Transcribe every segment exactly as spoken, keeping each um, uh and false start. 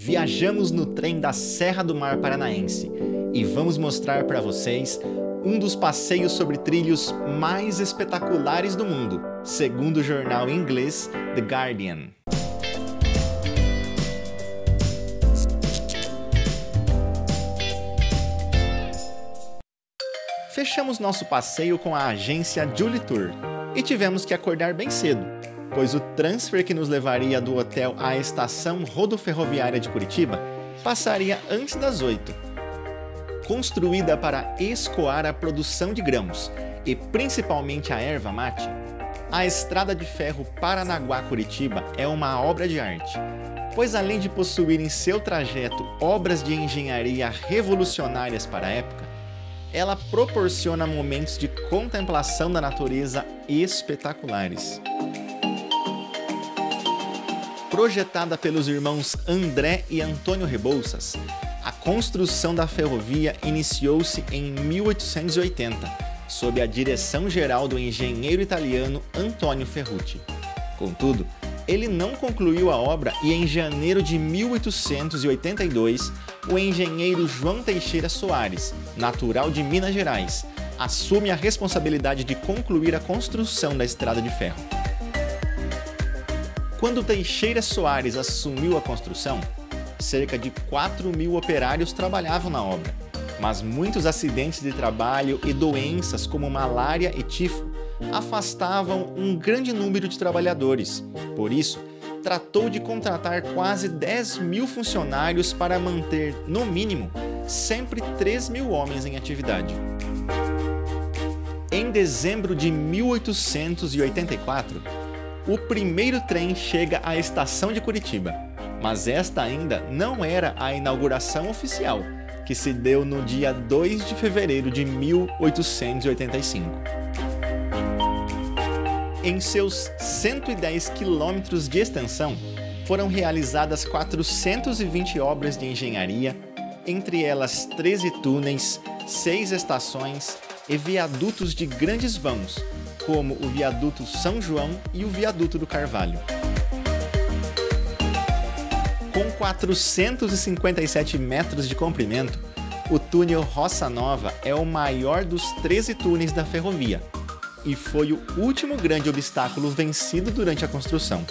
Viajamos no trem da Serra do Mar Paranaense e vamos mostrar para vocês um dos passeios sobre trilhos mais espetaculares do mundo, segundo o jornal inglês The Guardian. Fechamos nosso passeio com a agência Julitur e tivemos que acordar bem cedo, pois o transfer que nos levaria do hotel à Estação Rodoferroviária de Curitiba passaria antes das oito. Construída para escoar a produção de grãos, e principalmente a erva mate, a Estrada de Ferro Paranaguá-Curitiba é uma obra de arte, pois além de possuir em seu trajeto obras de engenharia revolucionárias para a época, ela proporciona momentos de contemplação da natureza espetaculares. Projetada pelos irmãos André e Antônio Rebouças, a construção da ferrovia iniciou-se em mil oitocentos e oitenta, sob a direção geral do engenheiro italiano Antônio Ferrucci. Contudo, ele não concluiu a obra e em janeiro de mil oitocentos e oitenta e dois, o engenheiro João Teixeira Soares, natural de Minas Gerais, assume a responsabilidade de concluir a construção da Estrada de Ferro. Quando Teixeira Soares assumiu a construção, cerca de quatro mil operários trabalhavam na obra, mas muitos acidentes de trabalho e doenças como malária e tifo afastavam um grande número de trabalhadores. Por isso, tratou de contratar quase dez mil funcionários para manter, no mínimo, sempre três mil homens em atividade. Em dezembro de mil oitocentos e oitenta e quatro, o primeiro trem chega à estação de Curitiba, mas esta ainda não era a inauguração oficial, que se deu no dia dois de fevereiro de mil oitocentos e oitenta e cinco. Em seus cento e dez quilômetros de extensão, foram realizadas quatrocentas e vinte obras de engenharia, entre elas treze túneis, seis estações e viadutos de grandes vãos, como o Viaduto São João e o Viaduto do Carvalho. Com quatrocentos e cinquenta e sete metros de comprimento, o túnel Roça Nova é o maior dos treze túneis da ferrovia e foi o último grande obstáculo vencido durante a construção.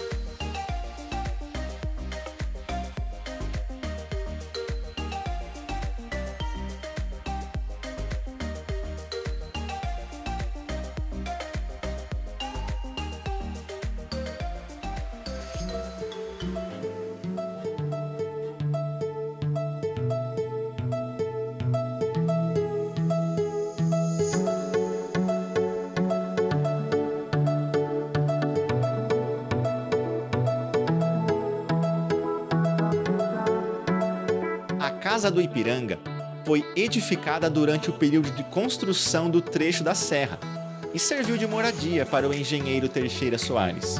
A Casa do Ipiranga foi edificada durante o período de construção do trecho da serra e serviu de moradia para o engenheiro Teixeira Soares.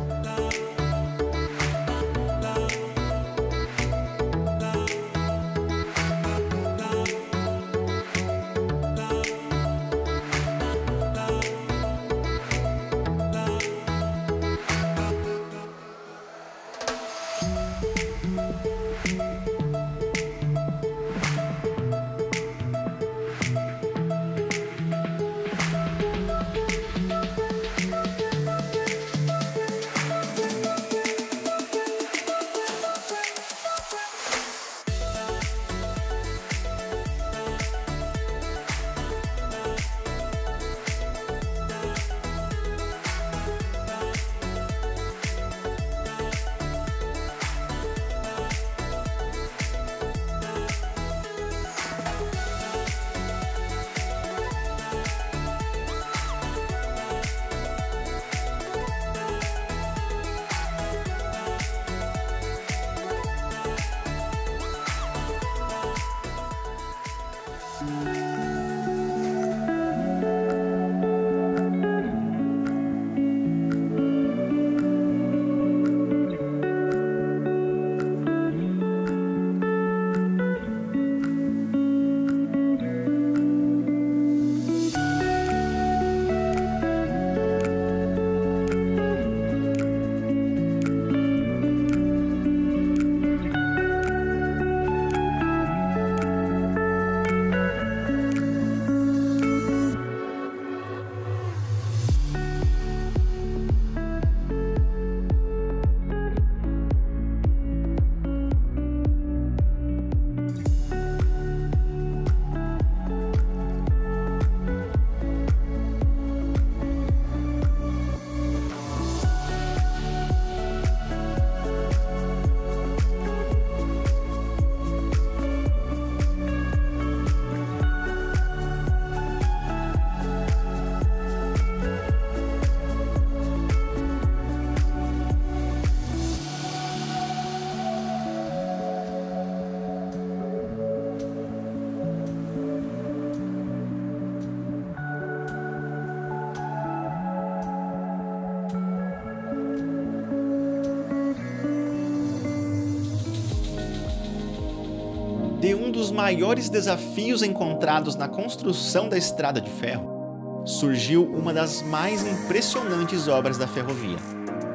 de um dos maiores desafios encontrados na construção da estrada de ferro, surgiu uma das mais impressionantes obras da ferrovia.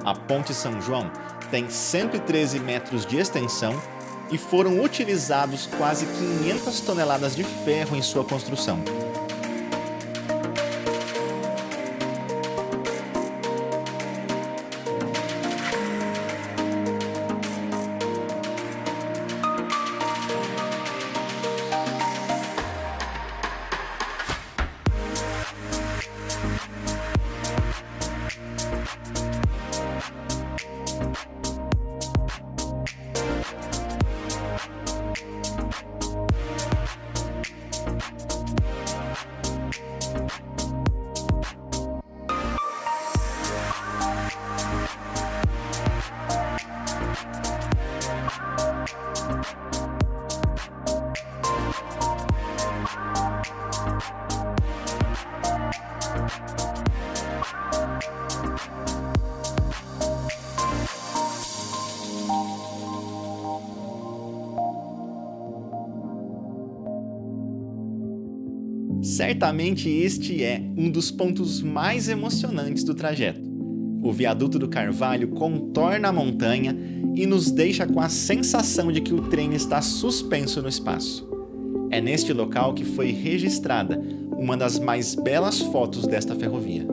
A Ponte São João tem cento e treze metros de extensão e foram utilizados quase quinhentas toneladas de ferro em sua construção. Certamente este é um dos pontos mais emocionantes do trajeto. O Viaduto do Carvalho contorna a montanha e nos deixa com a sensação de que o trem está suspenso no espaço. É neste local que foi registrada uma das mais belas fotos desta ferrovia.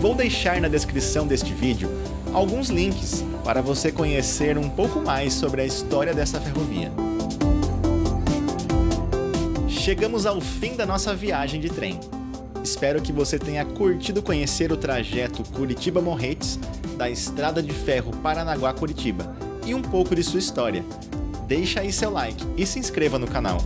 Vou deixar na descrição deste vídeo alguns links para você conhecer um pouco mais sobre a história dessa ferrovia. Chegamos ao fim da nossa viagem de trem. Espero que você tenha curtido conhecer o trajeto Curitiba-Morretes da Estrada de Ferro Paranaguá-Curitiba e um pouco de sua história. Deixa aí seu like e se inscreva no canal.